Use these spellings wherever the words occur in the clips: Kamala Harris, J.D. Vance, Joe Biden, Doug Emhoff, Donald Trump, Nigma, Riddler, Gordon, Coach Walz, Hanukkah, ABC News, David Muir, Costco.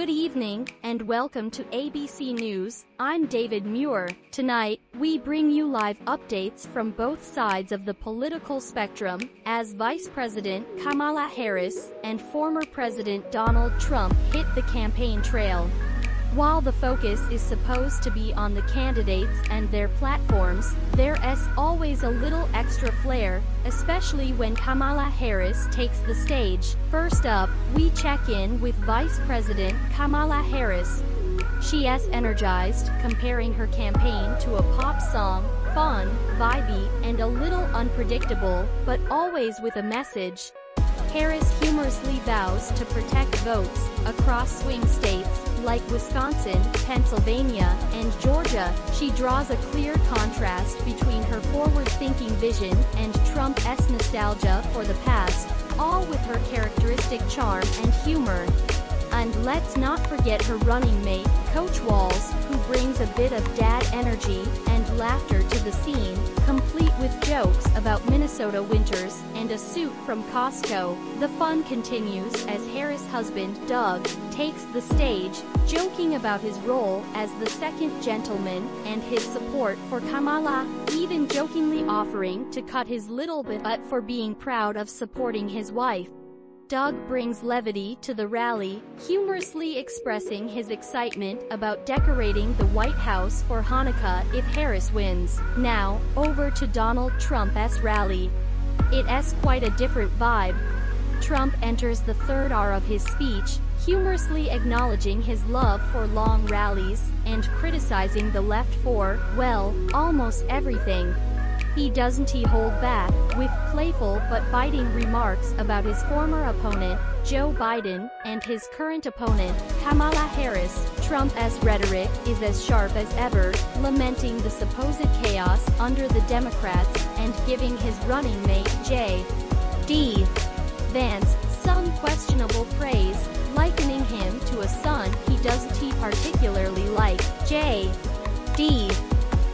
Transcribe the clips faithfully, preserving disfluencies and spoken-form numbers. Good evening, and welcome to A B C News. I'm David Muir. Tonight, we bring you live updates from both sides of the political spectrum, as Vice President Kamala Harris and former President Donald Trump hit the campaign trail. While the focus is supposed to be on the candidates and their platforms, there's always a little extra flair, especially when Kamala Harris takes the stage. First up, we check in with Vice President Kamala Harris. She is energized, comparing her campaign to a pop song, fun, vibey, and a little unpredictable, but always with a message. Harris humorously vows to protect votes across swing states like Wisconsin, Pennsylvania, and Georgia. She draws a clear contrast between her forward-thinking vision and Trump's nostalgia for the past, all with her characteristic charm and humor. And let's not forget her running mate, Coach Walz, who brings a bit of dad energy and laughter to the scene, complete with jokes about Minnesota winters and a suit from Costco. The fun continues as Harris' husband, Doug, takes the stage, joking about his role as the second gentleman and his support for Kamala, even jokingly offering to cut his little bit for being proud of supporting his wife. Doug brings levity to the rally, humorously expressing his excitement about decorating the White House for Hanukkah if Harris wins. Now, over to Donald Trump's rally. It's quite a different vibe. Trump enters the third hour of his speech, humorously acknowledging his love for long rallies and criticizing the left for, well, almost everything. He doesn't he hold back, with playful but biting remarks about his former opponent, Joe Biden, and his current opponent, Kamala Harris. Trump's rhetoric is as sharp as ever, lamenting the supposed chaos under the Democrats and giving his running mate, J D Vance, some questionable praise, likening him to a son he doesn't he particularly like. J D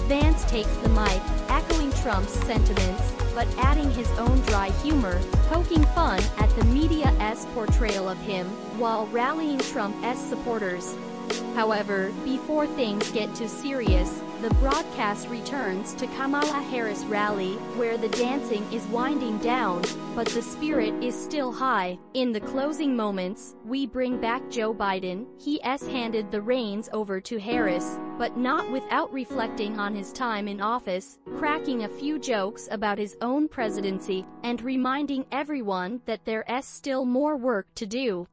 Vance takes the mic, echoing Trump's sentiments, but adding his own dry humor, poking fun at the media's portrayal of him, while rallying Trump's supporters. However, before things get too serious, the broadcast returns to Kamala Harris' rally, where the dancing is winding down, but the spirit is still high. In the closing moments, we bring back Joe Biden. He's handed the reins over to Harris, but not without reflecting on his time in office, cracking a few jokes about his own presidency, and reminding everyone that there's still more work to do.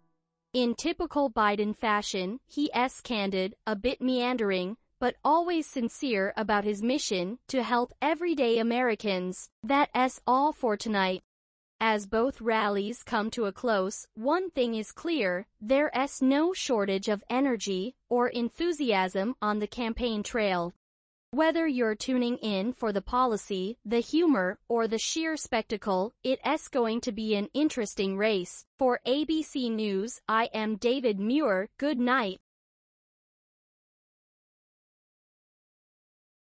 In typical Biden fashion, he's candid, a bit meandering, but always sincere about his mission to help everyday Americans. That's all for tonight. As both rallies come to a close, one thing is clear, there's no shortage of energy or enthusiasm on the campaign trail. Whether you're tuning in for the policy, the humor, or the sheer spectacle, it's going to be an interesting race. For A B C News, I am David Muir. Good night.